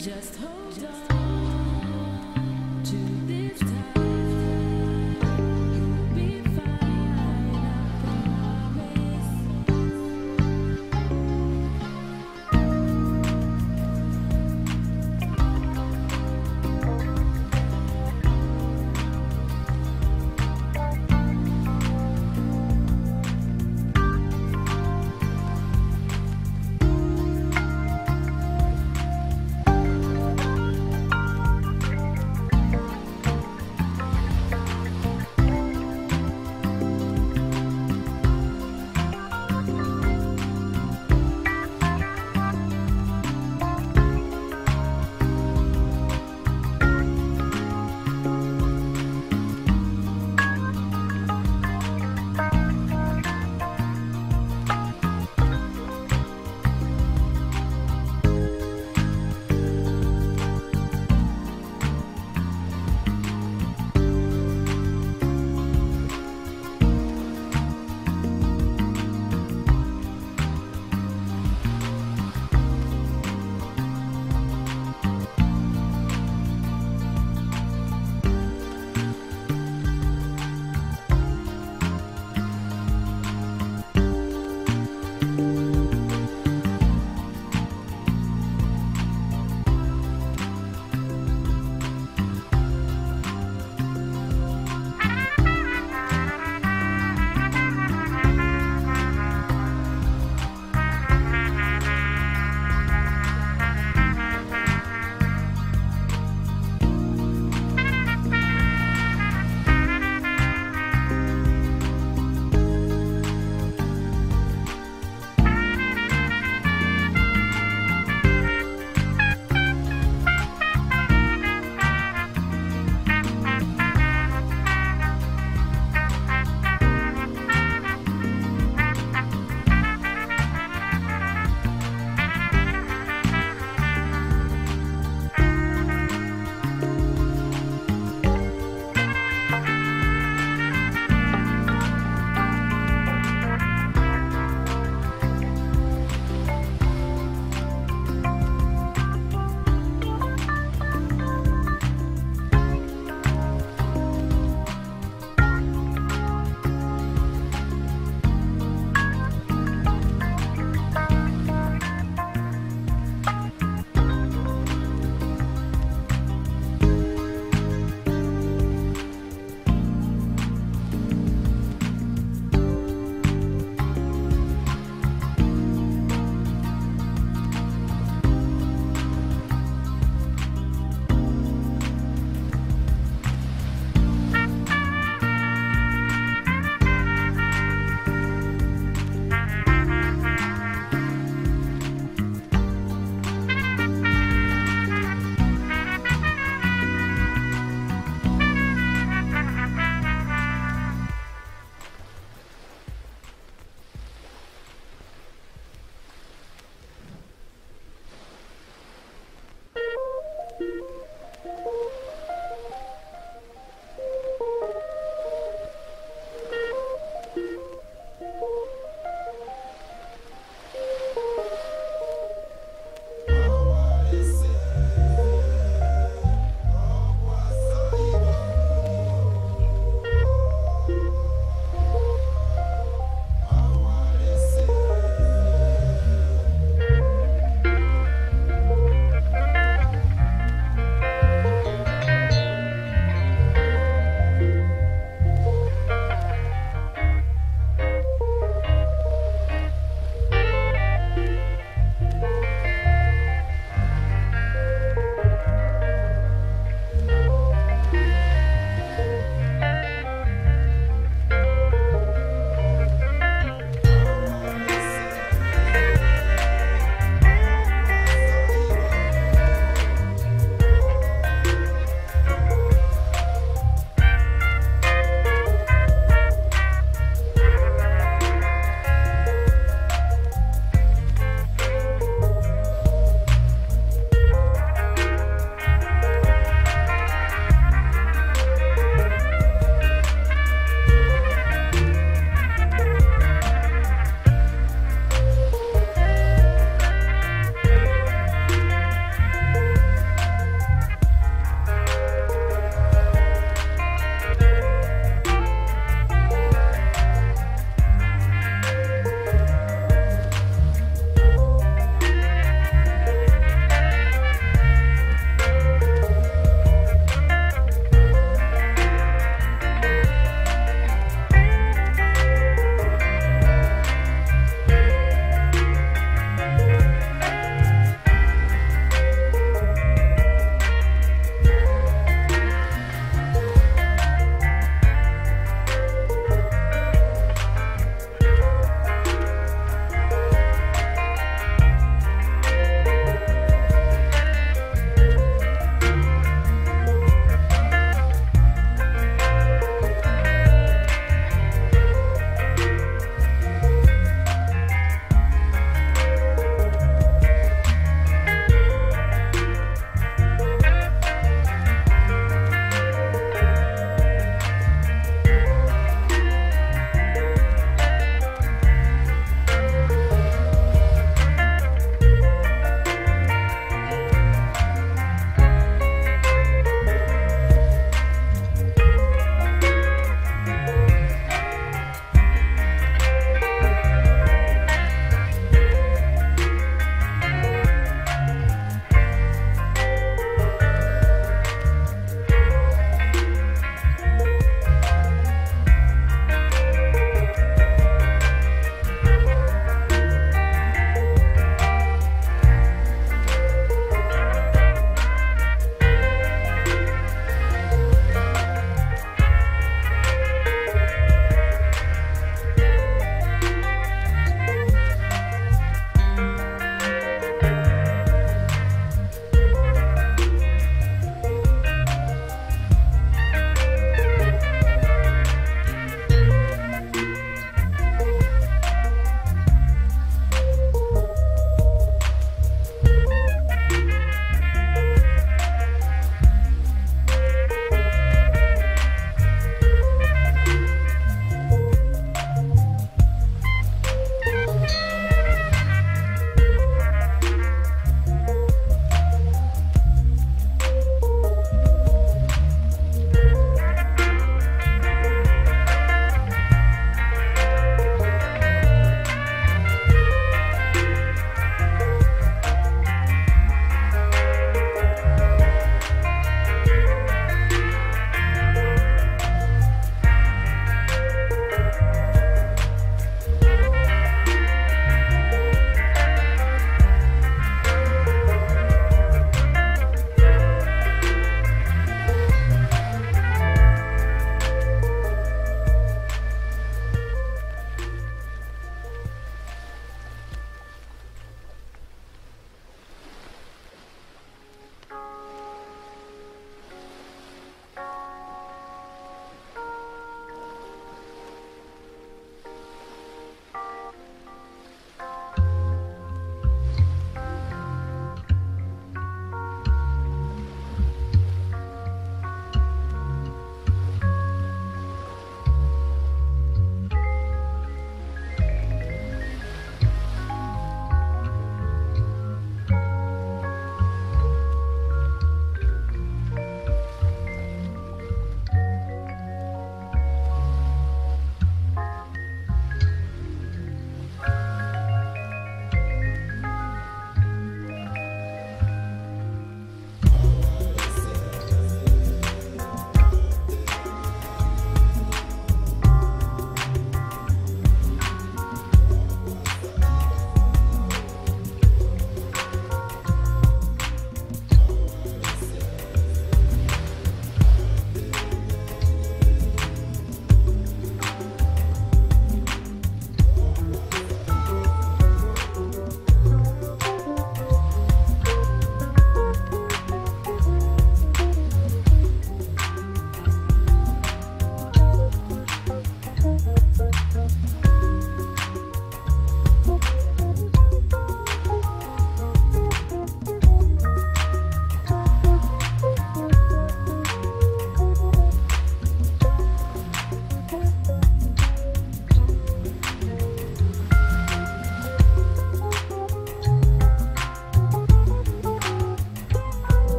Just hold on to this time.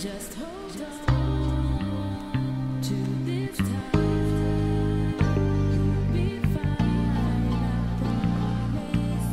Just hold on to this time. You'll be fine, I promise.